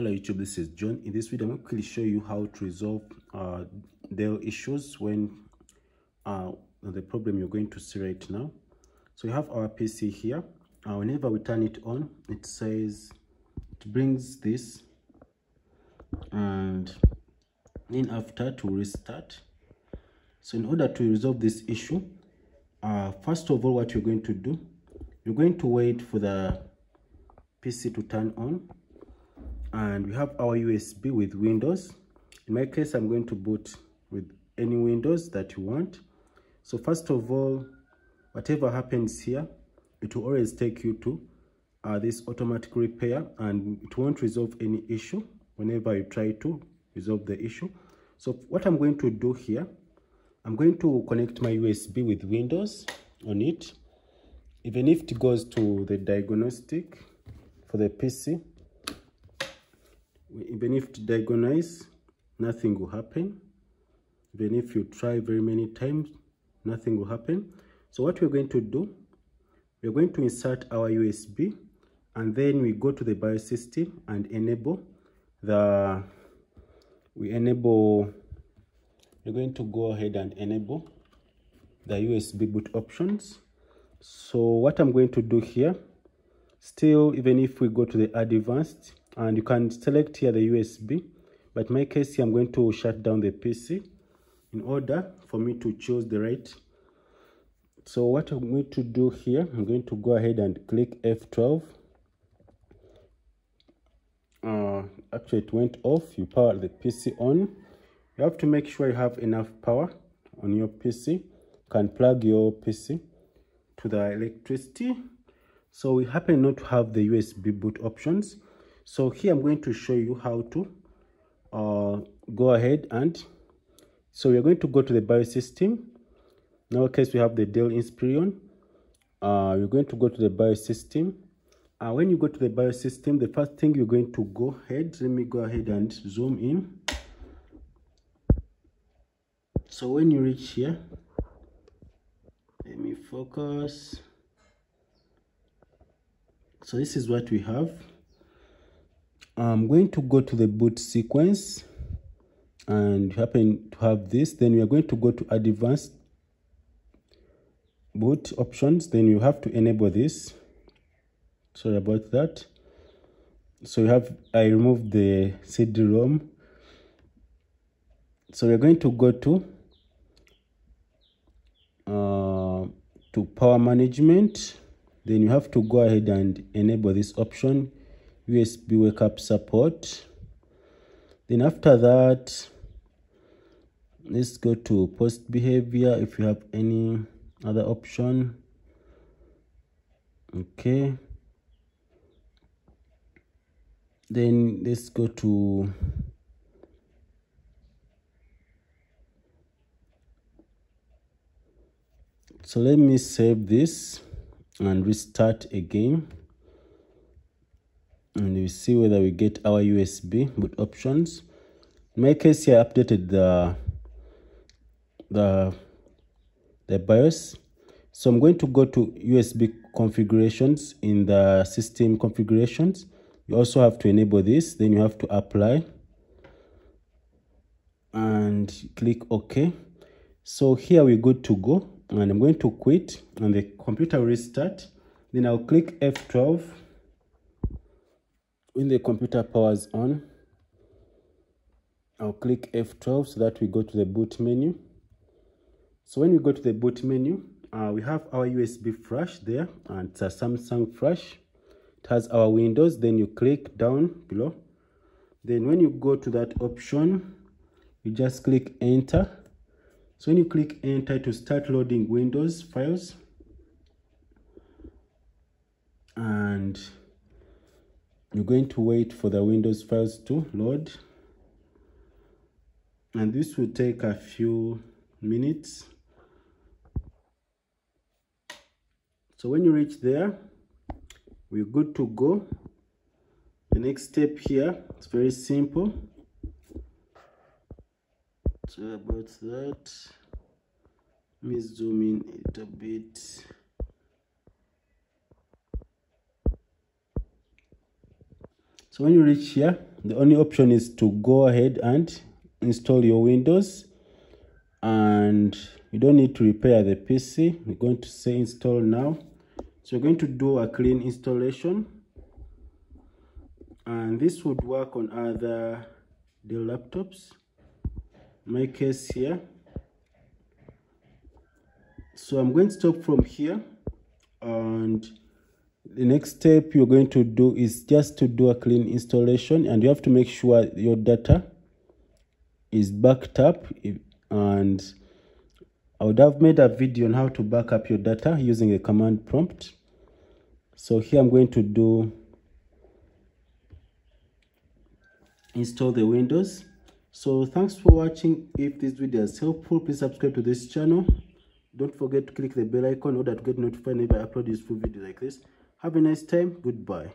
Hello YouTube, this is John. In this video I'm going to quickly show you how to resolve Dell issues when the problem you're going to see right now. So we have our PC here. Whenever we turn it on, it says it brings this, and then after to restart. So in order to resolve this issue, first of all, what you're going to do, you're going to wait for the PC to turn on. And we have our USB with Windows. In my case, I'm going to boot with any Windows that you want. So first of all, whatever happens here, it will always take you to this automatic repair, and it won't resolve any issue whenever you try to resolve the issue. So what I'm going to do here, I'm going to connect my USB with Windows on it. Even if it goes to the diagnostic for the PC, even if to diagnose, nothing will happen. Even if you try very many times, nothing will happen. So what we're going to do, we're going to insert our USB, and then we go to the BIOS system and enable the USB boot options. So what I'm going to do here, still, even if we go to the advanced, and you can select here the USB, but in my case here, I'm going to shut down the PC in order for me to choose the right. So what I'm going to do here, I'm going to go ahead and click F12. Actually, it went off. You power the PC on. You have to make sure you have enough power on your PC. You can plug your PC to the electricity. So we happen not to have the USB boot options. So here I'm going to show you how to go ahead and, so we're going to go to the BIOS system. In our case, we have the Dell Inspiron. We're going to go to the BIOS system. When you go to the BIOS system, the first thing you're going to go ahead, let me go ahead and zoom in. So when you reach here, let me focus. So this is what we have. I'm going to go to the boot sequence, and happen to have this. Then we are going to go to advanced boot options. Then you have to enable this. Sorry about that. So you have, I removed the CD-ROM. So we're going to go to power management. Then you have to go ahead and enable this option, USB wake up support. Then after that, let's go to post behavior if you have any other option. Okay, then let's go to so let me save this and restart again, and we see whether we get our USB boot options. In my case here, I updated the BIOS. So I'm going to go to USB configurations. In the system configurations, you also have to enable this. Then you have to apply and click OK. So here we're good to go, and I'm going to quit, and the computer will restart. Then I'll click F12 when the computer powers on. I'll click F12 so that we go to the boot menu. So when we go to the boot menu, we have our USB flash there, and it's a Samsung flash. It has our Windows. Then you click down below. Then when you go to that option, you just click enter. So when you click enter to start loading Windows files, and you're going to wait for the Windows files to load, and this will take a few minutes. So when you reach there, we're good to go. The next step here, it's very simple. So about that, let me zoom in a little bit. So when you reach here, the only option is to go ahead and install your Windows, and you don't need to repair the PC. We're going to say install now. So we're going to do a clean installation, and this would work on other Dell laptops. My case here. So I'm going to stop from here, and the next step you're going to do is just to do a clean installation, and you have to make sure your data is backed up. And I would have made a video on how to back up your data using a command prompt. So here I'm going to do install the Windows. So thanks for watching. If this video is helpful, please subscribe to this channel. Don't forget to click the bell icon in order to get notified whenever I upload useful videos like this. Have a nice time. Goodbye.